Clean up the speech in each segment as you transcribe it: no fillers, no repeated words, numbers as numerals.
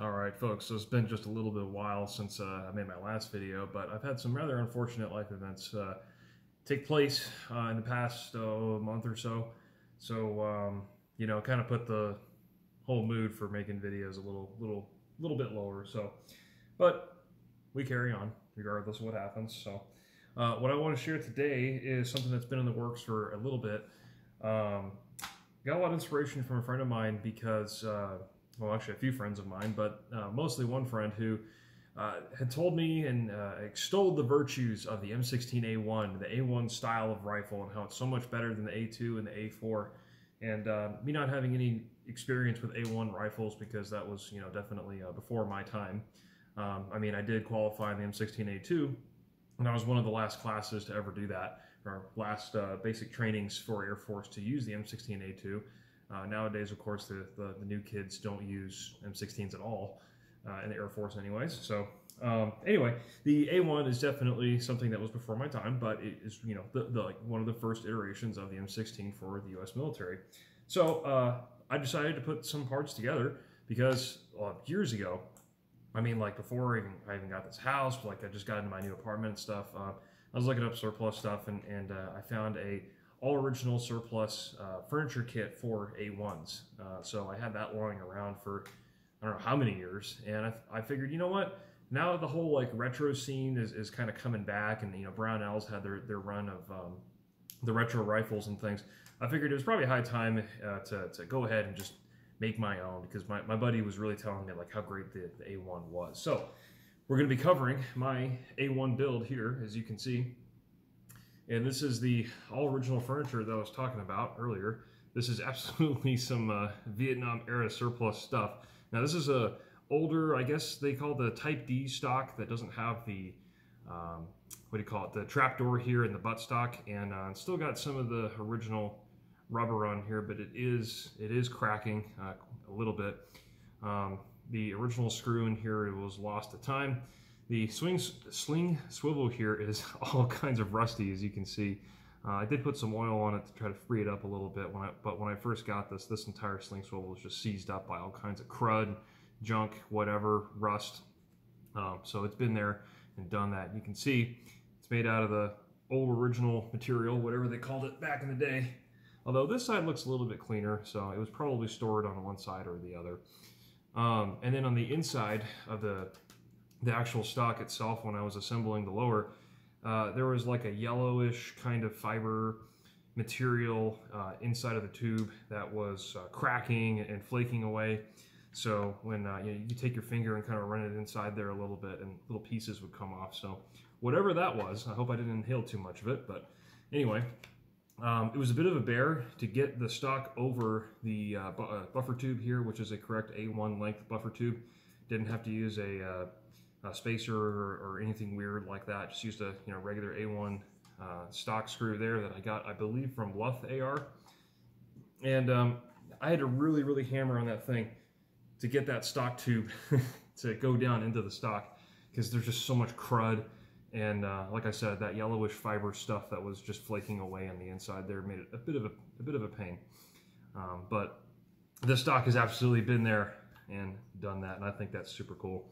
All right, folks, so it's been just a little bit of a while since I made my last video, but I've had some rather unfortunate life events take place in the past month or so. So, you know, kind of put the whole mood for making videos a little bit lower. So, but we carry on regardless of what happens. So what I want to share today is something that's been in the works for a little bit. Got a lot of inspiration from a friend of mine because... well, actually a few friends of mine, but mostly one friend who had told me and extolled the virtues of the M16A1, the A1 style of rifle, and how it's so much better than the A2 and the A4. And me not having any experience with A1 rifles because that was, you know, definitely before my time. I mean, I did qualify in the M16A2, and I was one of the last classes to ever do that, or last basic trainings for Air Force to use the M16A2. Nowadays, of course, the new kids don't use M16s at all in the Air Force anyways. So anyway, the A1 is definitely something that was before my time, but it is, you know, like one of the first iterations of the M16 for the U.S. military. So I decided to put some parts together because years ago, I mean, like before I even got this house, like I just got into my new apartment and stuff, I was looking up surplus stuff and I found a all original surplus furniture kit for A1s. So I had that lying around for, I don't know how many years. And I figured, you know what, now that the whole like retro scene is kind of coming back and, you know, Brownells had their run of the retro rifles and things, I figured it was probably high time to go ahead and just make my own, because my buddy was really telling me like how great the A1 was. So we're gonna be covering my A1 build here, as you can see. And this is the all original furniture that I was talking about earlier. This is absolutely some Vietnam era surplus stuff. Now this is a older, I guess they call the Type D stock that doesn't have the, what do you call it, the trapdoor here in the buttstock, and still got some of the original rubber on here, but it is cracking a little bit. The original screw in here was lost to time. The sling swivel here is all kinds of rusty, as you can see. I did put some oil on it to try to free it up a little bit, but when I first got this entire sling swivel was just seized up by all kinds of crud, junk, whatever, rust. So it's been there and done that. You can see it's made out of the old original material, whatever they called it back in the day. Although this side looks a little bit cleaner, so it was probably stored on one side or the other. And then on the inside of the actual stock itself, when I was assembling the lower, there was like a yellowish kind of fiber material inside of the tube that was cracking and flaking away. So when you know, you take your finger and kind of run it inside there a little bit, and little pieces would come off. So whatever that was, I hope I didn't inhale too much of it. But anyway, it was a bit of a bear to get the stock over the buffer tube here, which is a correct A1 length buffer tube. Didn't have to use a spacer or anything weird like that. Just used a, you know, regular A1 stock screw there that I got, I believe, from Luth AR. And I had to really hammer on that thing to get that stock tube to go down into the stock, because there's just so much crud. And like I said, that yellowish fiber stuff that was just flaking away on the inside there made it a bit of a pain. But this stock has absolutely been there and done that, and I think that's super cool.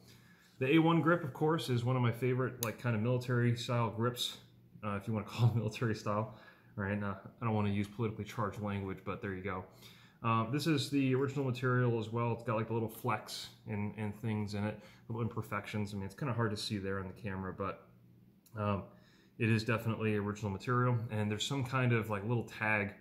The A1 grip, of course, is one of my favorite, like, kind of military-style grips, if you want to call it military-style. All right, now, I don't want to use politically charged language, but there you go. This is the original material as well. It's got, like, the little flecks and things in it, little imperfections. I mean, it's kind of hard to see there on the camera, but it is definitely original material. And there's some kind of, like, little tag,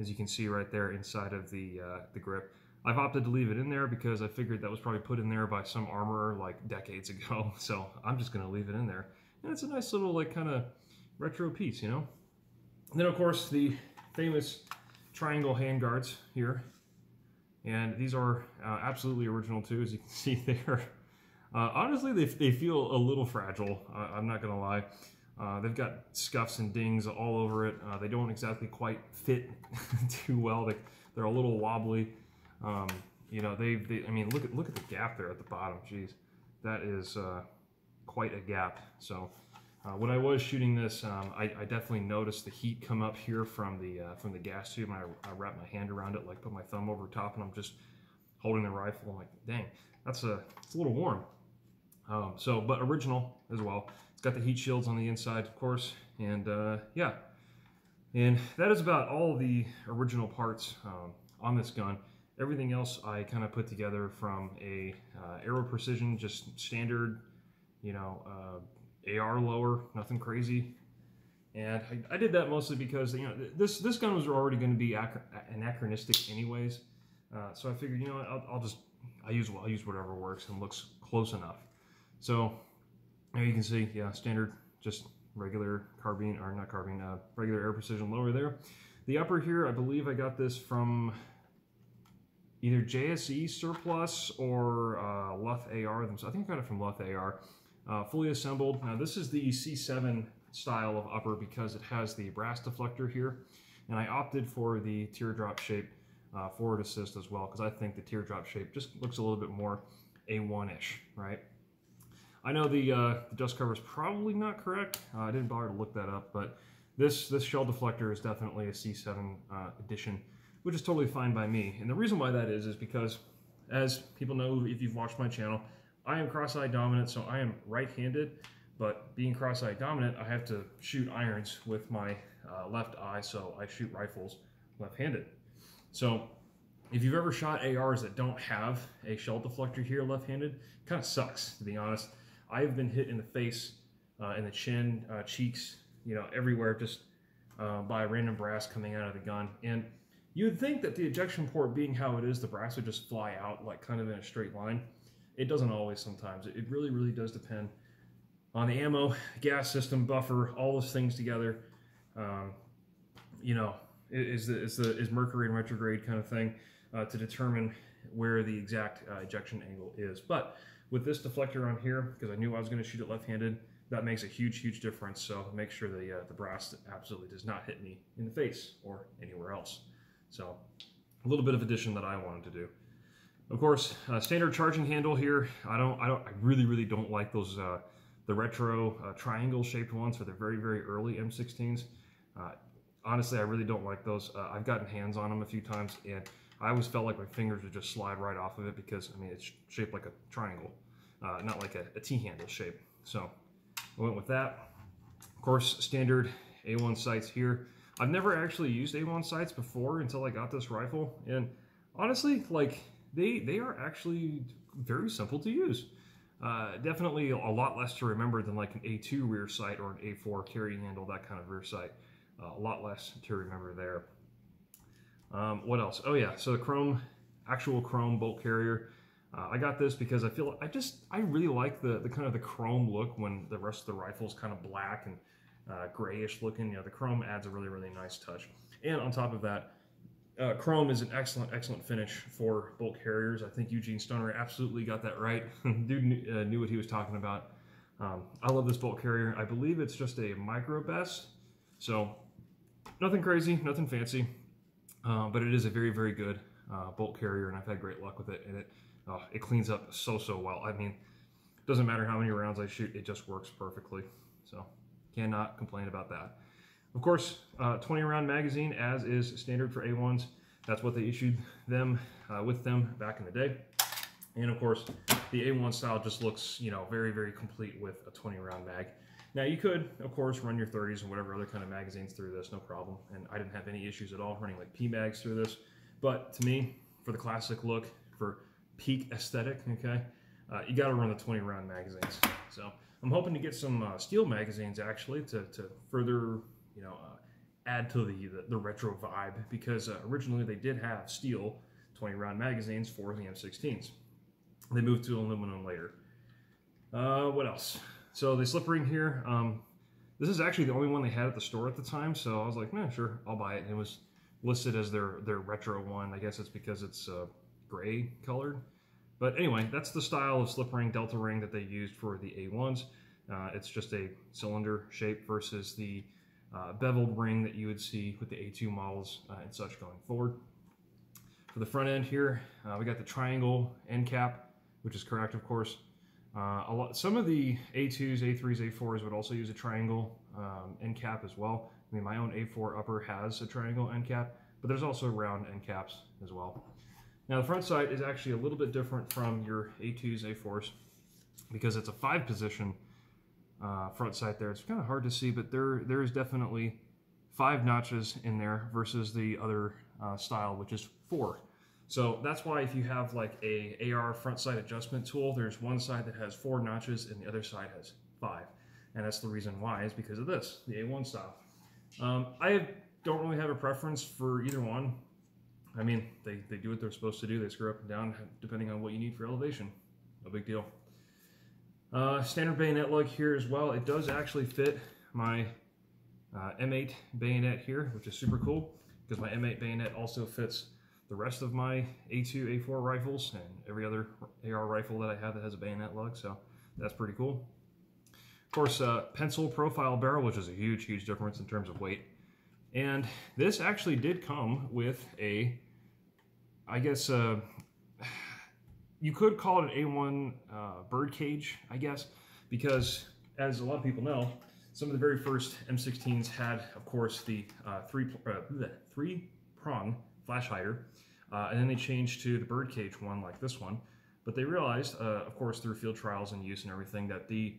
as you can see right there inside of the grip. I've opted to leave it in there because I figured that was probably put in there by some armorer like decades ago. So I'm just going to leave it in there. And it's a nice little, like, kind of retro piece, you know? And then, of course, the famous triangle handguards here. And these are absolutely original, too, as you can see there. Honestly, they feel a little fragile. I'm not going to lie. They've got scuffs and dings all over it. They don't exactly quite fit too well. They're a little wobbly. You know, I mean, look at the gap there at the bottom. Jeez, that is quite a gap. So when I was shooting this, I definitely noticed the heat come up here from the gas tube, and I wrapped my hand around it, like put my thumb over top, and I'm just holding the rifle. I'm like, dang, it's a little warm. But original as well. It's got the heat shields on the inside, of course, and yeah. And that is about all the original parts on this gun. Everything else I kind of put together from a Aero Precision, just standard, you know, AR lower, nothing crazy. And I did that mostly because, you know, this gun was already going to be anachronistic anyways. So I figured, you know, I'll use whatever works and looks close enough. So now you can see, yeah, standard, just regular carbine, or not carbine, regular Aero Precision lower there. The upper here, I believe I got this from either JSE Surplus or Luth AR. I think I got it from Luth AR. Fully assembled. Now this is the C7 style of upper because it has the brass deflector here, and I opted for the teardrop shape forward assist as well because I think the teardrop shape just looks a little bit more A1-ish, right? I know the dust cover is probably not correct. I didn't bother to look that up, but this shell deflector is definitely a C7 edition, which is totally fine by me. And the reason why that is because, as people know if you've watched my channel, I am cross-eye dominant, so I am right-handed. But being cross-eye dominant, I have to shoot irons with my left eye, so I shoot rifles left-handed. So if you've ever shot ARs that don't have a shell deflector here left-handed, it kind of sucks, to be honest. I've been hit in the face, in the chin, cheeks, you know, everywhere, just by random brass coming out of the gun. And you would think that the ejection port being how it is, the brass would just fly out like kind of in a straight line. It doesn't always sometimes. It really, really does depend on the ammo, gas system, buffer, all those things together. You know, is mercury in retrograde kind of thing to determine where the exact ejection angle is. But with this deflector on here, because I knew I was going to shoot it left-handed, that makes a huge, huge difference. So make sure the brass absolutely does not hit me in the face or anywhere else. So a little bit of addition that I wanted to do. Of course, standard charging handle here. I really, really don't like those the retro triangle-shaped ones for the very, very early M16s. Honestly, I really don't like those. I've gotten hands on them a few times, and I always felt like my fingers would just slide right off of it because, I mean, it's shaped like a triangle, not like a T-handle shape. So I went with that. Of course, standard A1 sights here. I've never actually used A1 sights before until I got this rifle, and honestly, like, they are actually very simple to use. Definitely a lot less to remember than like an A2 rear sight or an A4 carry handle, that kind of rear sight. A lot less to remember there. What else? Oh yeah, so the chrome, actual chrome bolt carrier. I got this because I really like the kind of the chrome look when the rest of the rifle is kind of black and grayish looking. You know, the chrome adds a really, really nice touch. And on top of that, chrome is an excellent, excellent finish for bolt carriers. I think Eugene Stoner absolutely got that right. Dude knew what he was talking about. I love this bolt carrier. I believe it's just a Micro Best. So nothing crazy, nothing fancy, but it is a very, very good bolt carrier, and I've had great luck with it, and it cleans up so, so well. I mean, it doesn't matter how many rounds I shoot, it just works perfectly. So cannot complain about that. Of course, 20-round magazine, as is standard for A1s. That's what they issued them with them back in the day. And of course, the A1 style just looks, you know, very, very complete with a 20-round mag. Now you could, of course, run your 30s and whatever other kind of magazines through this, no problem. And I didn't have any issues at all running like P-mags through this. But to me, for the classic look, for peak aesthetic, okay, you got to run the 20-round magazines. So I'm hoping to get some steel magazines actually to further, you know, add to the retro vibe, because originally they did have steel 20-round magazines for the M16s. They moved to aluminum later. What else? So they slip ring here. This is actually the only one they had at the store at the time, so I was like, man, sure, I'll buy it. And it was listed as their retro one. I guess it's because it's gray colored. But anyway, that's the style of slip ring, delta ring that they used for the A1s. It's just a cylinder shape versus the beveled ring that you would see with the A2 models and such going forward. For the front end here, we got the triangle end cap, which is correct, of course. Some of the A2s, A3s, A4s would also use a triangle end cap as well. I mean, my own A4 upper has a triangle end cap, but there's also round end caps as well. Now the front sight is actually a little bit different from your A2s, A4s, because it's a 5-position front sight there. It's kind of hard to see, but there is definitely 5 notches in there versus the other style, which is 4. So that's why if you have like a AR front sight adjustment tool, there's one side that has 4 notches and the other side has 5. And that's the reason why, is because of this, the A1 style. I don't really have a preference for either one. I mean, they do what they're supposed to do. They screw up and down depending on what you need for elevation. No big deal. Standard bayonet lug here as well. It does actually fit my M8 bayonet here, which is super cool, because my M8 bayonet also fits the rest of my A2, A4 rifles and every other AR rifle that I have that has a bayonet lug, so that's pretty cool. Of course, pencil profile barrel, which is a huge, huge difference in terms of weight. And this actually did come with a, I guess, you could call it an A1 bird cage, I guess, because as a lot of people know, some of the very first M16s had, of course, the three-prong flash hider, and then they changed to the bird cage one like this one. But they realized, of course, through field trials and use and everything, that the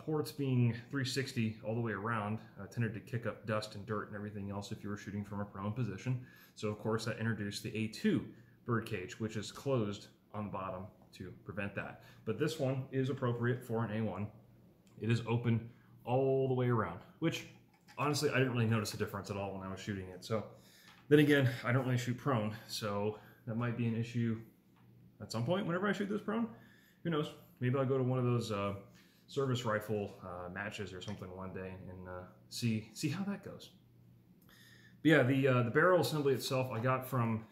ports being 360 all the way around tended to kick up dust and dirt and everything else if you were shooting from a prone position. So of course that introduced the A2 birdcage, which is closed on the bottom to prevent that. But this one is appropriate for an A1. It is open all the way around, which honestly I didn't really notice a difference at all when I was shooting it. So then again, I don't really shoot prone, so that might be an issue at some point whenever I shoot this prone. Who knows? Maybe I'll go to one of those service rifle matches or something one day and see how that goes. But yeah, the barrel assembly itself I got from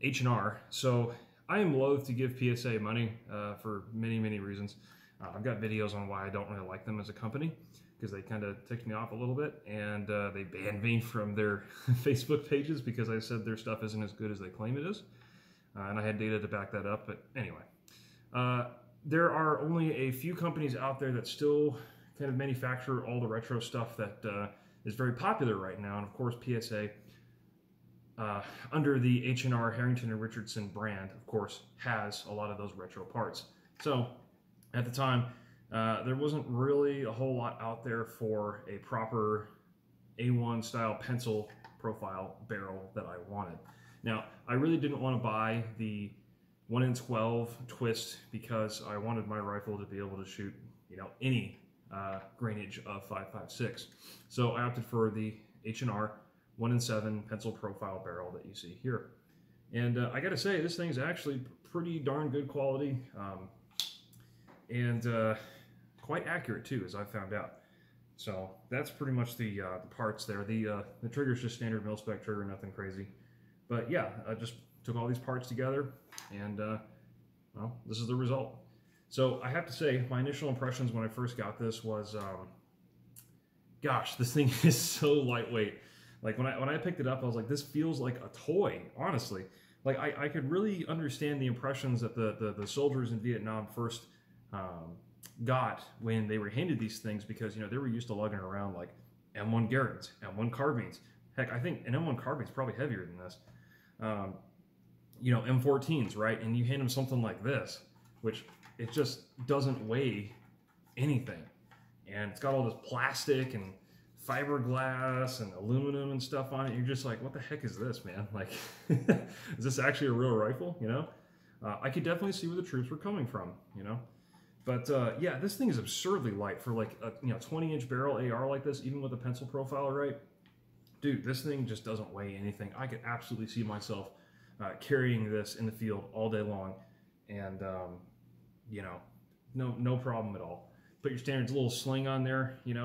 H&R. So I am loath to give PSA money for many, many reasons. I've got videos on why I don't really like them as a company, because they kind of ticked me off a little bit, and they banned me from their Facebook pages because I said their stuff isn't as good as they claim it is. And I had data to back that up, but anyway. There are only a few companies out there that still kind of manufacture all the retro stuff that is very popular right now. And of course, PSA, under the H&R Harrington and Richardson brand, of course, has a lot of those retro parts. So at the time, there wasn't really a whole lot out there for a proper A1 style pencil profile barrel that I wanted. Now, I really didn't want to buy the 1-in-12 twist because I wanted my rifle to be able to shoot, you know, any grainage of 5.56. So I opted for the H&R 1-in-7 pencil profile barrel that you see here. And I gotta say, this thing's actually pretty darn good quality, and quite accurate too, as I found out. So that's pretty much the parts there. The trigger's just standard mil-spec trigger, nothing crazy. But yeah, just took all these parts together, and well, this is the result. So I have to say, my initial impressions when I first got this was, gosh, this thing is so lightweight. Like when I picked it up, I was like, this feels like a toy, honestly. Like I could really understand the impressions that the soldiers in Vietnam first got when they were handed these things, because you know they were used to lugging around like M1 Garands, M1 Carbines. Heck, I think an M1 Carbine is probably heavier than this. You know, M14s, right? And you hand them something like this, which it just doesn't weigh anything. And it's got all this plastic and fiberglass and aluminum and stuff on it. You're just like, what the heck is this, man? Like, is this actually a real rifle? You know, I could definitely see where the troops were coming from, you know, but, yeah, this thing is absurdly light for like a, you know, 20-inch barrel AR like this, even with a pencil profile, right? Dude, this thing just doesn't weigh anything. I could absolutely see myself carrying this in the field all day long, and you know, no problem at all. Put your standard little sling on there, you know,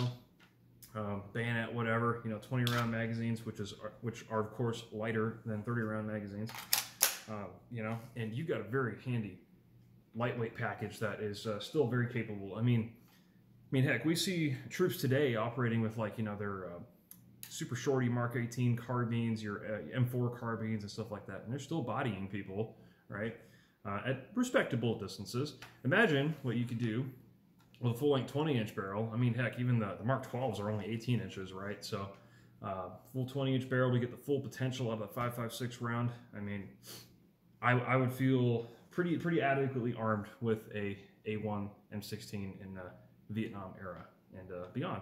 bayonet, whatever, you know, 20-round magazines, which are of course lighter than 30-round magazines, you know, and you got a very handy, lightweight package that is still very capable. I mean, heck, we see troops today operating with like, you know, their super shorty Mark 18 carbines, your M4 carbines and stuff like that. And they're still bodying people, right? At respectable distances. Imagine what you could do with a full length 20-inch barrel. I mean, heck, even the Mark 12s are only 18 inches, right? So full 20-inch barrel to get the full potential out of the 5.56 round. I mean, I would feel pretty adequately armed with a A1 M16 in the Vietnam era and beyond.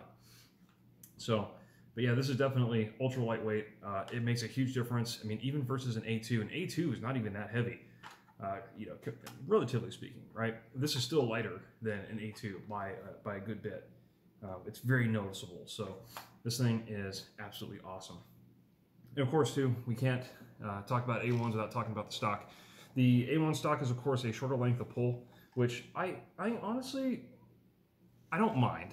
So, but yeah, this is definitely ultra lightweight. It makes a huge difference. I mean, even versus an A2, and A2 is not even that heavy, you know, relatively speaking, right? This is still lighter than an A2 by a good bit. It's very noticeable. So this thing is absolutely awesome. And of course, too, we can't talk about A1s without talking about the stock. The A1 stock is, of course, a shorter length of pull, which I honestly, I don't mind.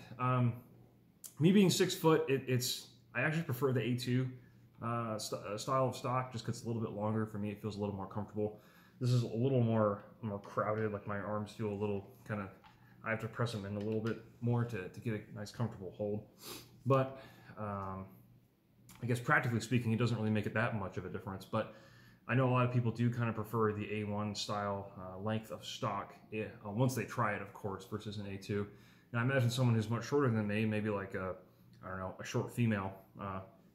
Me being 6 foot, I actually prefer the A2 style of stock just because it's a little bit longer. For me, it feels a little more comfortable. This is a little more crowded. Like my arms feel a little kind of, I have to press them in a little bit more to get a nice comfortable hold. But I guess practically speaking, it doesn't really make it that much of a difference. But I know a lot of people do kind of prefer the A1 style length of stock, once they try it, of course, versus an A2. Now, I imagine someone who's much shorter than me, maybe like a, I don't know, a short female,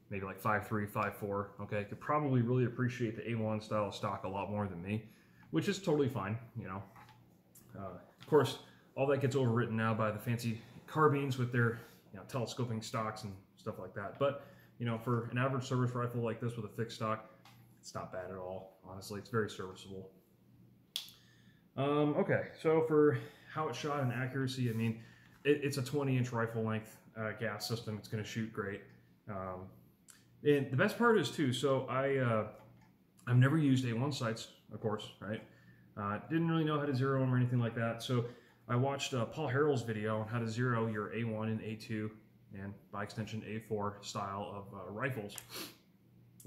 maybe like 5'3", 5'4", okay, could probably really appreciate the A1 style of stock a lot more than me, which is totally fine, you know. Of course, all that gets overwritten now by the fancy carbines with their, you know, telescoping stocks and stuff like that. But, you know, for an average service rifle like this with a fixed stock, it's not bad at all. Honestly, it's very serviceable. Okay, so for how it's shot and accuracy, I mean, it's a 20-inch rifle length gas system. It's going to shoot great. And the best part is too, so I've never used A1 sights, of course, right? Didn't really know how to zero them or anything like that. So I watched Paul Harrell's video on how to zero your A1 and A2 and by extension A4 style of rifles.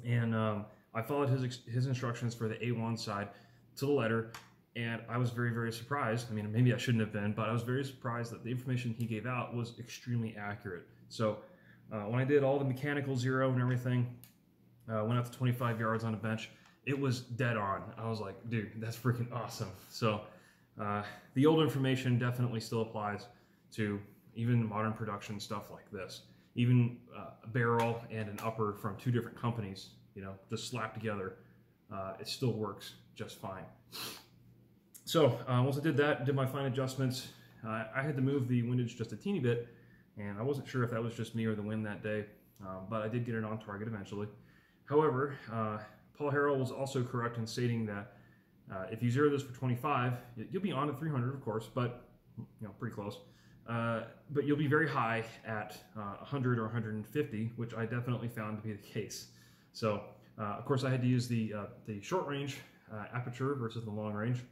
And I followed his instructions for the A1 side to the letter. And I was very, very surprised. I mean, maybe I shouldn't have been, but I was very surprised that the information he gave out was extremely accurate. So when I did all the mechanical zero and everything, went out to 25 yards on a bench, it was dead on. I was like, dude, that's freaking awesome. So the old information definitely still applies to even modern production stuff like this. Even a barrel and an upper from two different companies, you know, just slapped together, it still works just fine. So once I did that, did my fine adjustments, I had to move the windage just a teeny bit, and I wasn't sure if that was just me or the wind that day, but I did get it on target eventually. However, Paul Harrell was also correct in stating that if you zero this for 25, you'll be on at 300, of course, but you know, pretty close. But you'll be very high at 100 or 150, which I definitely found to be the case. So of course, I had to use the short range aperture versus the long range,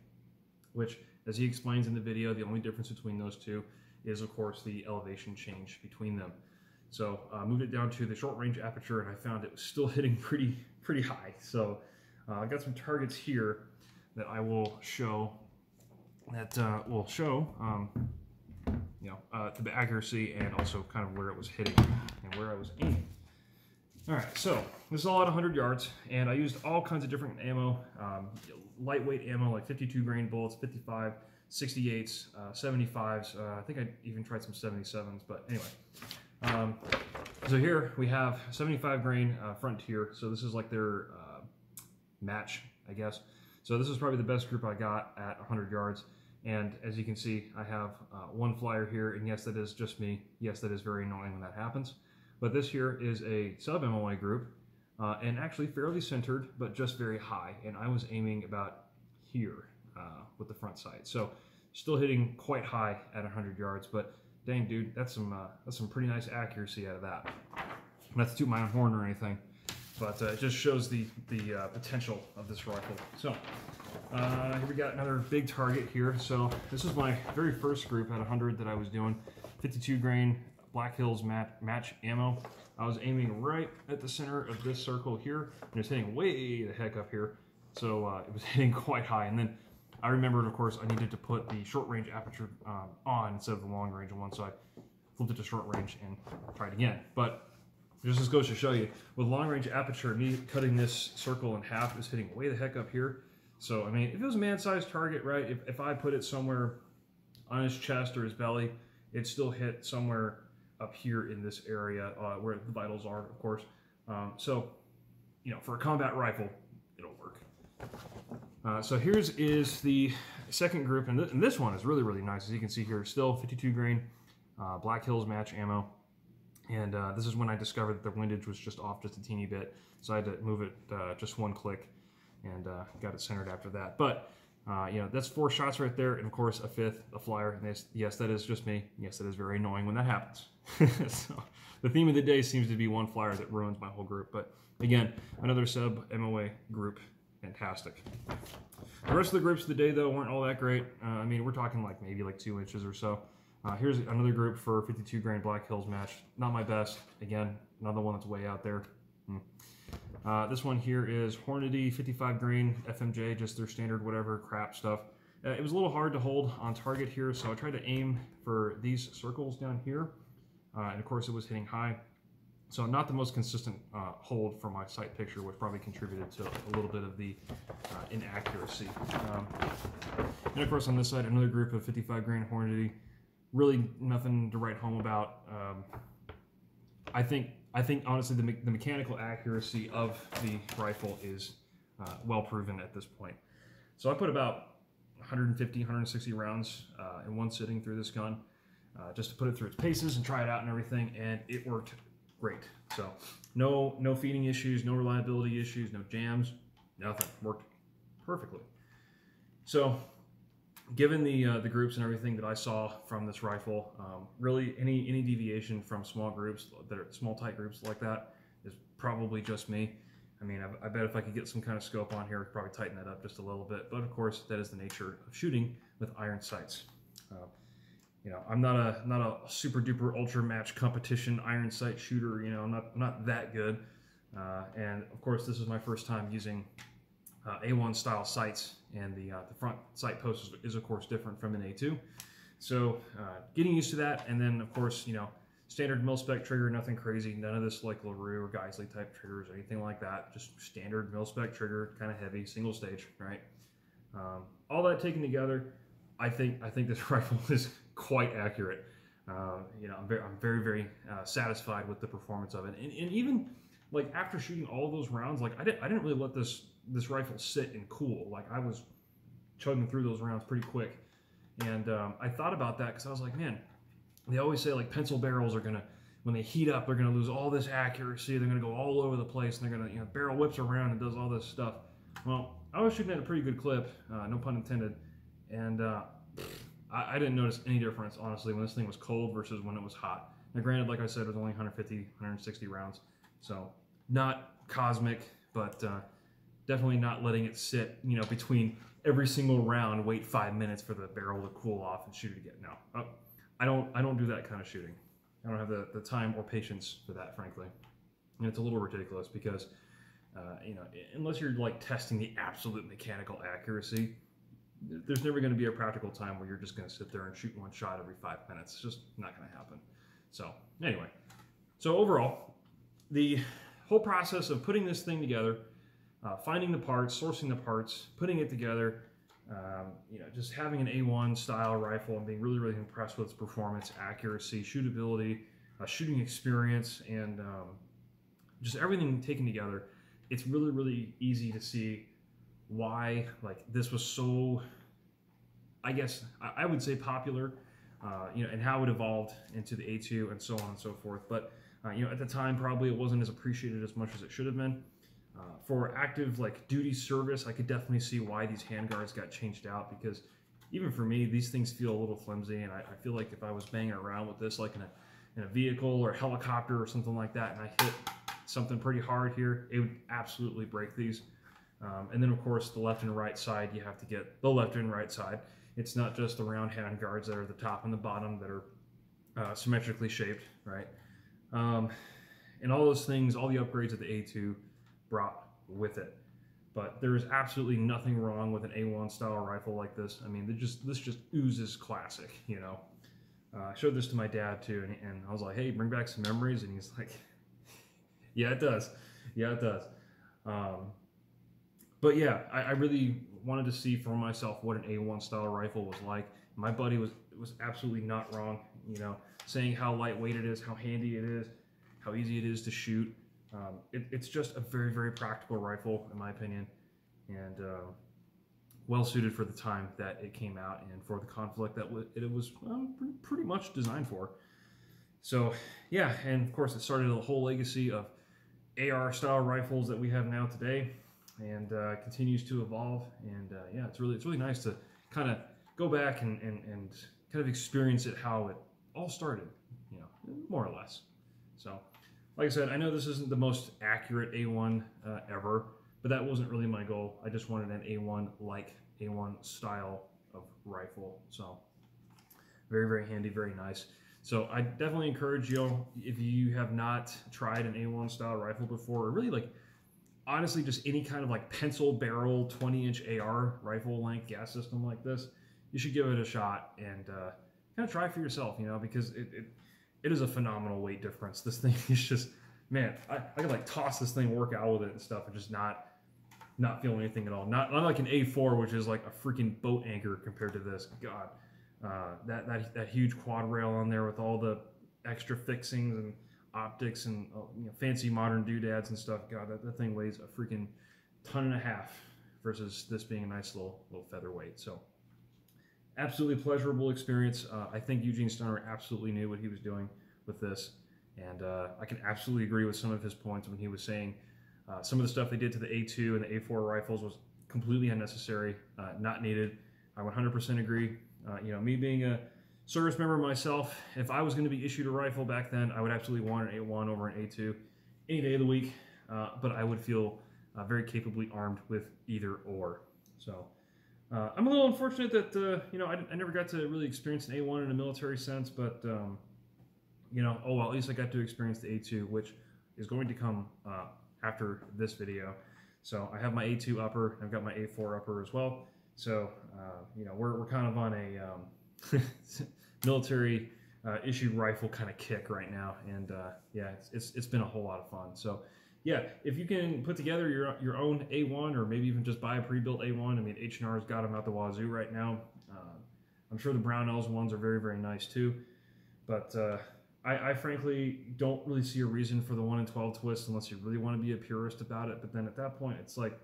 which, as he explains in the video, the only difference between those two is, of course, the elevation change between them. So I moved it down to the short range aperture, and I found it was still hitting pretty high. So I got some targets here that I will show that will show you know, the accuracy and also kind of where it was hitting and where I was aiming. All right, so this is all at 100 yards, and I used all kinds of different ammo, lightweight ammo like 52 grain bullets, 55, 68s, 75s. I think I even tried some 77s, but anyway. So here we have 75 grain Frontier. So this is like their match, I guess. So this is probably the best group I got at 100 yards. And as you can see, I have one flyer here, and yes, that is just me. Yes, that is very annoying when that happens. But this here is a sub-MOA group, and actually fairly centered, but just very high. And I was aiming about here with the front sight. So still hitting quite high at 100 yards, but dang, dude, that's some pretty nice accuracy out of that. Not to toot my own horn or anything, but it just shows the potential of this rifle. So here we got another big target here. So this is my very first group at 100 that I was doing, 52 grain. Black Hills match ammo. I was aiming right at the center of this circle here, and it's hitting way the heck up here. So it was hitting quite high. And then I remembered, of course, I needed to put the short range aperture on instead of the long range one, so I flipped it to short range and tried again. But just goes to show you, with long range aperture, me cutting this circle in half is hitting way the heck up here. So I mean, if it was a man-sized target, right? If I put it somewhere on his chest or his belly, it still hit somewhere up here in this area where the vitals are, of course. So, you know, for a combat rifle, it'll work. So here's is the second group, and this one is really, really nice. As you can see here, still 52 grain Black Hills match ammo. And this is when I discovered that the windage was just off just a teeny bit. So I had to move it just one click and got it centered after that. But, you know, that's 4 shots right there. And of course, a fifth, a flyer. And yes, that is just me. Yes, that is very annoying when that happens. So the theme of the day seems to be one flyer that ruins my whole group. But again, another sub MOA group. Fantastic. The rest of the groups today, though, weren't all that great. I mean, we're talking like maybe like 2 inches or so. Here's another group for 52 grain Black Hills match. Not my best. Again, another one that's way out there. This one here is Hornady 55 grain FMJ, just their standard whatever crap stuff. It was a little hard to hold on target here, so I tried to aim for these circles down here. And of course, it was hitting high. So not the most consistent hold for my sight picture, which probably contributed to a little bit of the inaccuracy. And of course, on this side, another group of 55 grain Hornady. Really nothing to write home about. I think honestly, the mechanical accuracy of the rifle is well proven at this point. So I put about 150, 160 rounds in one sitting through this gun, just to put it through its paces and try it out and everything, and it worked great. So no feeding issues, no reliability issues, no jams, nothing. Worked perfectly. So given the groups and everything that I saw from this rifle, really any deviation from small groups, that are small tight groups like that, is probably just me. I mean, I bet if I could get some kind of scope on here, I'd probably tighten that up just a little bit. But of course, that is the nature of shooting with iron sights. You know, I'm not a super duper ultra match competition iron sight shooter. You know, I'm not that good. And of course, this is my first time using A1 style sights, and the front sight post is of course different from an A2. So getting used to that, and then of course, you know, standard mil spec trigger, nothing crazy. None of this like LaRue or Geissele type triggers or anything like that. Just standard mil spec trigger, kind of heavy, single stage, right? All that taken together, I think this rifle is quite accurate. You know, I'm very, very satisfied with the performance of it, and even like after shooting all those rounds, like I didn't really let this rifle sit and cool. Like I was chugging through those rounds pretty quick, and I thought about that because I was like, man, they always say like pencil barrels are gonna, when they heat up, they're gonna lose all this accuracy. They're gonna go all over the place, and they're gonna, you know, barrel whips around and does all this stuff. Well, I was shooting at a pretty good clip, no pun intended, and I didn't notice any difference honestly when this thing was cold versus when it was hot. Now, granted, like I said, it was only 150, 160 rounds, so not cosmic, but definitely not letting it sit, you know, between every single round, wait 5 minutes for the barrel to cool off and shoot it again. No, I don't do that kind of shooting. I don't have the time or patience for that, frankly. And it's a little ridiculous because, you know, unless you're like testing the absolute mechanical accuracy, there's never going to be a practical time where you're just going to sit there and shoot one shot every 5 minutes. It's just not going to happen. So anyway, so overall, the whole process of putting this thing together, finding the parts, sourcing the parts, putting it together, you know, just having an A1 style rifle and being really, really impressed with its performance, accuracy, shootability, shooting experience, and just everything taken together, it's really, really easy to see why like this was so, I guess I would say popular, you know, and how it evolved into the A2 and so on and so forth. But you know, at the time probably it wasn't as appreciated as much as it should have been. For active like duty service, I could definitely see why these handguards got changed out, because even for me, these things feel a little flimsy, and I feel like if I was banging around with this like in a vehicle or a helicopter or something like that, and I hit something pretty hard here, it would absolutely break these. And then of course the left and right side, you have to get the left and right side. It's not just the round handguards that are the top and the bottom that are symmetrically shaped, right? And all those things, all the upgrades of the A2 brought with it. But there is absolutely nothing wrong with an A1 style rifle like this. I mean, this just oozes classic, you know. I showed this to my dad too, and I was like, hey, bring back some memories, and he's like, yeah, it does. Yeah, it does. But yeah, I really wanted to see for myself what an A1 style rifle was like. My buddy was absolutely not wrong, you know, saying how lightweight it is, how handy it is, how easy it is to shoot. It's just a very, very practical rifle, in my opinion. And well suited for the time that it came out and for the conflict that it was pretty much designed for. So yeah, and of course it started a whole legacy of AR style rifles that we have now today, and continues to evolve. And yeah, it's really nice to kind of go back and kind of experience it how it all started, you know, more or less. So like I said, I know this isn't the most accurate A1 ever, but that wasn't really my goal. I just wanted an A1 like A1 style of rifle. So very, very handy, very nice. So I definitely encourage you, if you have not tried an A1 style rifle before, or really, like, honestly, just any kind of like pencil barrel 20-inch AR rifle length gas system like this, you should give it a shot and kind of try for yourself, you know, because it is a phenomenal weight difference. This thing is just, man, I could like toss this thing, work out with it and stuff, and just not feeling anything at all. Not like an A4, which is like a freaking boat anchor compared to this. God, that huge quad rail on there with all the extra fixings and optics and you know, fancy modern doodads and stuff. God, that thing weighs a freaking 1.5 tons versus this being a nice little featherweight. So absolutely pleasurable experience. I think Eugene Stoner absolutely knew what he was doing with this. And I can absolutely agree with some of his points when he was saying some of the stuff they did to the A2 and the A4 rifles was completely unnecessary, not needed. I 100% agree. You know, me being a service member myself, if I was going to be issued a rifle back then, I would absolutely want an A1 over an A2 any day of the week, but I would feel very capably armed with either or. So I'm a little unfortunate that, you know, I never got to really experience an A1 in a military sense, but... you know, oh well, at least I got to experience the A2, which is going to come after this video. So I have my A2 upper, I've got my A4 upper as well. So, you know, we're kind of on a military issued rifle kind of kick right now. And yeah, it's been a whole lot of fun. So yeah, if you can put together your own A1, or maybe even just buy a pre-built A1, I mean, H&R's got them out the wazoo right now. I'm sure the Brownells ones are very, very nice too. But I frankly don't really see a reason for the 1-in-12 twist unless you really want to be a purist about it. But then at that point, it's like,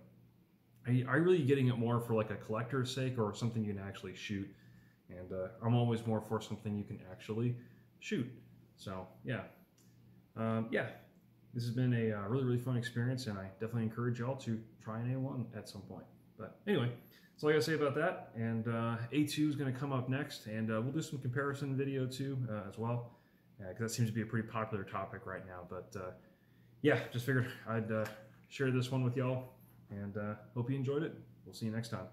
are you really getting it more for like a collector's sake or something you can actually shoot? And I'm always more for something you can actually shoot. So yeah, yeah, this has been a really, really fun experience, and I definitely encourage y'all to try an A1 at some point. But anyway, that's all I gotta say about that. And A2 is gonna come up next, and we'll do some comparison video too as well. Because that seems to be a pretty popular topic right now. But yeah, just figured I'd share this one with y'all, and hope you enjoyed it. We'll see you next time.